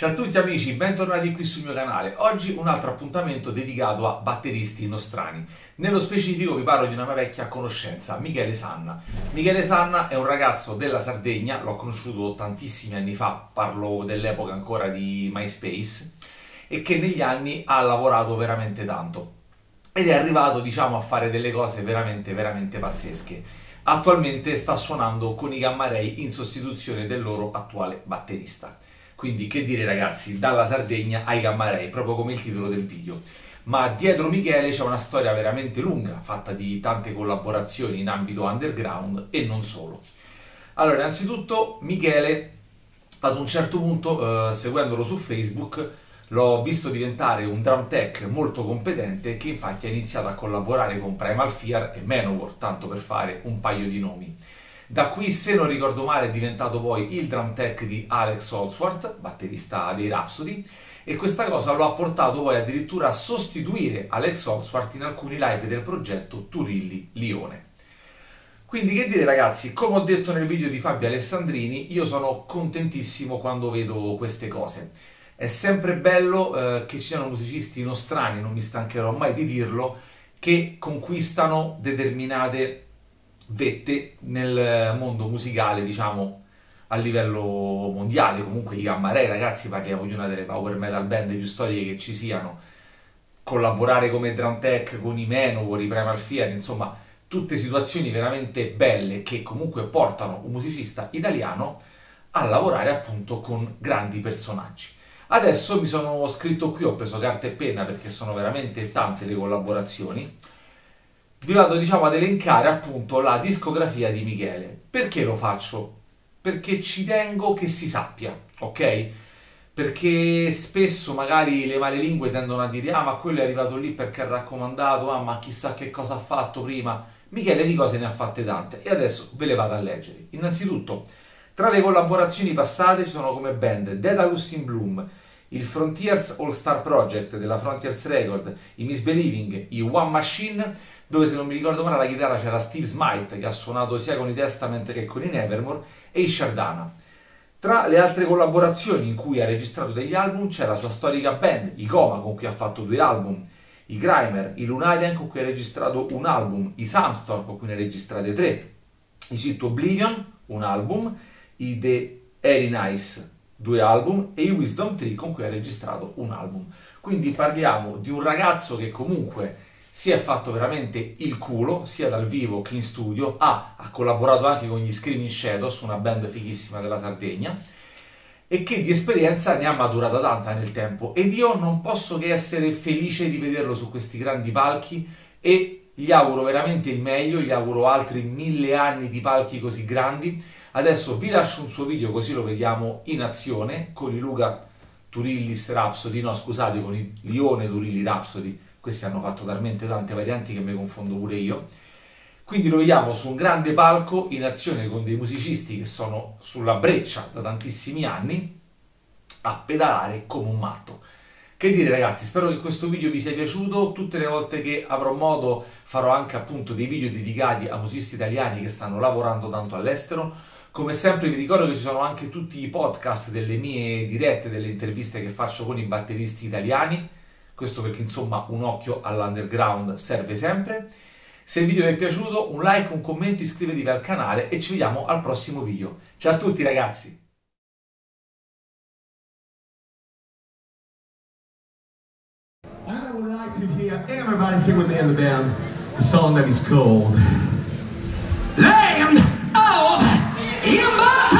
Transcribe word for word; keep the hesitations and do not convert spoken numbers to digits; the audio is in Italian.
Ciao a tutti amici, bentornati qui sul mio canale. Oggi un altro appuntamento dedicato a batteristi nostrani. Nello specifico vi parlo di una mia vecchia conoscenza, Michele Sanna. Michele Sanna è un ragazzo della Sardegna, l'ho conosciuto tantissimi anni fa, parlo dell'epoca ancora di MySpace, e che negli anni ha lavorato veramente tanto. Ed è arrivato, diciamo, a fare delle cose veramente, veramente pazzesche. Attualmente sta suonando con i Gamma Ray in sostituzione del loro attuale batterista. Quindi che dire ragazzi, dalla Sardegna ai Gamma Ray, proprio come il titolo del video. Ma dietro Michele c'è una storia veramente lunga, fatta di tante collaborazioni in ambito underground e non solo. Allora, innanzitutto Michele, ad un certo punto, eh, seguendolo su Facebook, l'ho visto diventare un drum tech molto competente, che infatti ha iniziato a collaborare con Primal Fear e Manowar, tanto per fare un paio di nomi. Da qui, se non ricordo male, è diventato poi il drum tech di Alex Holzwarth, batterista dei Rhapsody, e questa cosa lo ha portato poi addirittura a sostituire Alex Holzwarth in alcuni live del progetto Turilli Lione. Quindi che dire ragazzi, come ho detto nel video di Fabio Alessandrini, io sono contentissimo quando vedo queste cose. È sempre bello eh, che ci siano musicisti nostrani, non mi stancherò mai di dirlo, che conquistano determinate vette nel mondo musicale, diciamo, a livello mondiale. Comunque i Gamma Ray, ragazzi, parliamo di una delle power metal band più storiche che ci siano. Collaborare come drum tech con i Manowar, i Primal Fear, insomma, tutte situazioni veramente belle che comunque portano un musicista italiano a lavorare appunto con grandi personaggi. Adesso mi sono scritto qui, ho preso carta e penna perché sono veramente tante le collaborazioni. Vi vado, diciamo, ad elencare appunto la discografia di Michele. Perché lo faccio? Perché ci tengo che si sappia, ok? Perché spesso magari le malelingue tendono a dire «Ah, ma quello è arrivato lì perché ha raccomandato, ah, ma chissà che cosa ha fatto prima». Michele di cose ne ha fatte tante e adesso ve le vado a leggere. Innanzitutto, tra le collaborazioni passate ci sono come band Daedalus in Bloom, il Frontiers All Star Project della Frontiers Record, i Misbelieving, i One Machine, dove se non mi ricordo male alla chitarra c'era Steve Smite, che ha suonato sia con i Testament che con i Nevermore, e i Shardana. Tra le altre collaborazioni in cui ha registrato degli album c'è la sua storica band, i Coma, con cui ha fatto due album, i Grimer, i Lunarian, con cui ha registrato un album, i Samstorm, con cui ne registrate tre, i Sito Oblivion, un album, i The Aery Nice, due album, e i Wisdom Tree, con cui ha registrato un album. Quindi parliamo di un ragazzo che comunque si è fatto veramente il culo, sia dal vivo che in studio. Ah, ha collaborato anche con gli Screaming Shadows, una band fighissima della Sardegna, e che di esperienza ne ha maturata tanta nel tempo. Ed io non posso che essere felice di vederlo su questi grandi palchi e gli auguro veramente il meglio, gli auguro altri mille anni di palchi così grandi. Adesso vi lascio un suo video così lo vediamo in azione con i Luca Turilli Rhapsody, no scusate, con i Lione Turilli Rhapsody, questi hanno fatto talmente tante varianti che mi confondo pure io. Quindi lo vediamo su un grande palco in azione con dei musicisti che sono sulla breccia da tantissimi anni a pedalare come un matto. Che dire ragazzi, spero che questo video vi sia piaciuto, tutte le volte che avrò modo farò anche appunto dei video dedicati a musicisti italiani che stanno lavorando tanto all'estero. Come sempre vi ricordo che ci sono anche tutti i podcast delle mie dirette, delle interviste che faccio con i batteristi italiani, questo perché insomma un occhio all'underground serve sempre. Se il video vi è piaciuto un like, un commento, iscrivetevi al canale e ci vediamo al prossimo video. Ciao a tutti ragazzi! To hear everybody sing with me in the band the song that is called Land of Immortal.